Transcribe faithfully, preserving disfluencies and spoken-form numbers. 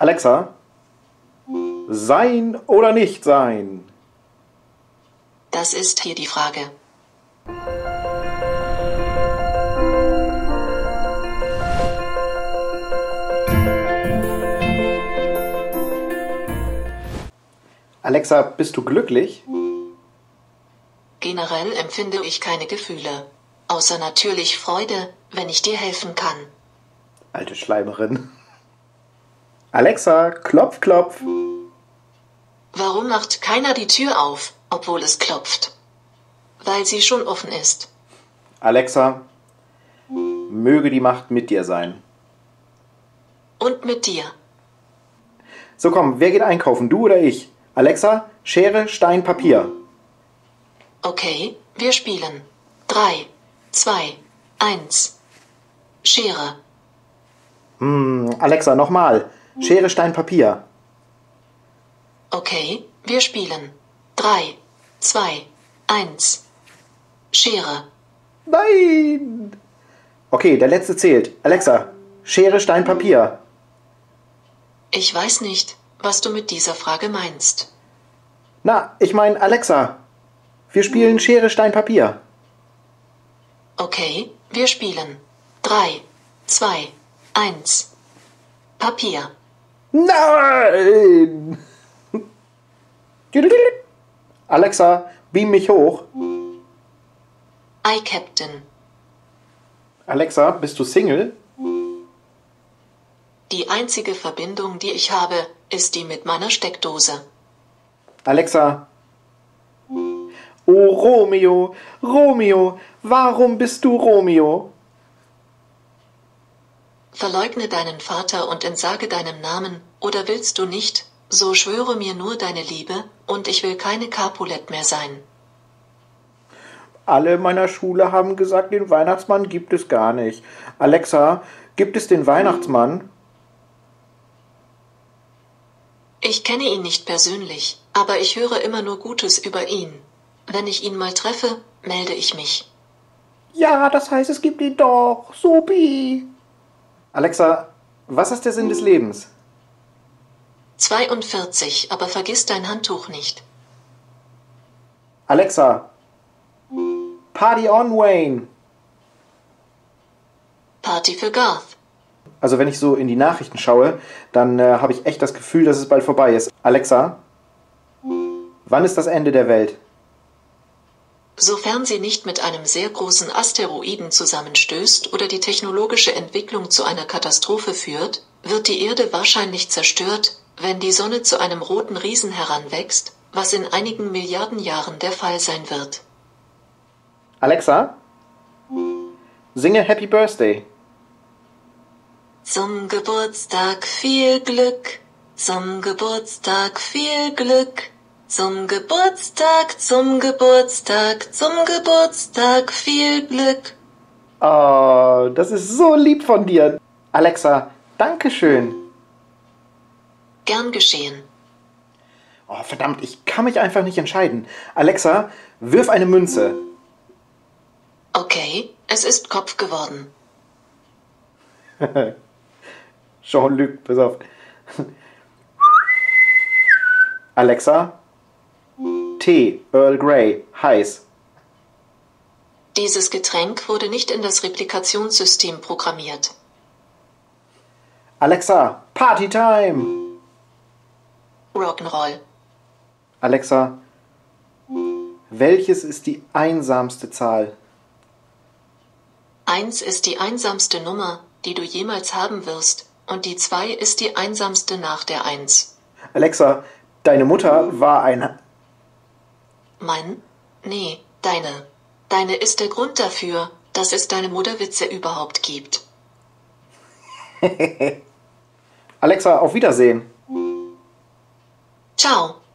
Alexa, sein oder nicht sein? Das ist hier die Frage. Alexa, bist du glücklich? Generell empfinde ich keine Gefühle. Außer natürlich Freude, wenn ich dir helfen kann. Alte Schleimerin. Alexa, klopf, klopf. Warum macht keiner die Tür auf, obwohl es klopft? Weil sie schon offen ist. Alexa, möge die Macht mit dir sein. Und mit dir. So komm, wer geht einkaufen, du oder ich? Alexa, Schere, Stein, Papier. Okay, wir spielen. drei, zwei, eins. Schere. Hm, Alexa, nochmal. Schere, Stein, Papier. Okay, wir spielen. drei, zwei, eins. Schere. Nein! Okay, der letzte zählt. Alexa, Schere, Stein, Papier. Ich weiß nicht, was du mit dieser Frage meinst. Na, ich meine, Alexa, wir spielen Schere, Stein, Papier. Okay, wir spielen. drei, zwei, eins. Papier. Nein! Alexa, beam mich hoch. Ei, Captain. Alexa, bist du Single? Die einzige Verbindung, die ich habe, ist die mit meiner Steckdose. Alexa. Oh, Romeo, Romeo, warum bist du Romeo? Verleugne deinen Vater und entsage deinem Namen, oder willst du nicht, so schwöre mir nur deine Liebe, und ich will keine Capulet mehr sein. Alle meiner Schule haben gesagt, den Weihnachtsmann gibt es gar nicht. Alexa, gibt es den Weihnachtsmann? Ich kenne ihn nicht persönlich, aber ich höre immer nur Gutes über ihn. Wenn ich ihn mal treffe, melde ich mich. Ja, das heißt, es gibt ihn doch. Supi. Alexa, was ist der Sinn des Lebens? zweiundvierzig, aber vergiss dein Handtuch nicht. Alexa, Party on, Wayne. Party für Garth. Also wenn ich so in die Nachrichten schaue, dann äh, habe ich echt das Gefühl, dass es bald vorbei ist. Alexa, wann ist das Ende der Welt? Sofern sie nicht mit einem sehr großen Asteroiden zusammenstößt oder die technologische Entwicklung zu einer Katastrophe führt, wird die Erde wahrscheinlich zerstört, wenn die Sonne zu einem roten Riesen heranwächst, was in einigen Milliarden Jahren der Fall sein wird. Alexa, singe Happy Birthday. Zum Geburtstag viel Glück, zum Geburtstag viel Glück. Zum Geburtstag, zum Geburtstag, zum Geburtstag viel Glück. Oh, das ist so lieb von dir. Alexa, Dankeschön. Gern geschehen. Oh, verdammt, ich kann mich einfach nicht entscheiden. Alexa, wirf eine Münze. Okay, es ist Kopf geworden. Jean-Luc, pass auf. Alexa, Tee, Earl Grey, heiß. Dieses Getränk wurde nicht in das Replikationssystem programmiert. Alexa, Party Time! Rock'n'Roll. Alexa, welches ist die einsamste Zahl? Eins ist die einsamste Nummer, die du jemals haben wirst, und die zwei ist die einsamste nach der Eins. Alexa, deine Mutter war eine... Mein? Nee, deine. Deine ist der Grund dafür, dass es deine Mutterwitze überhaupt gibt. Alexa, auf Wiedersehen. Ciao.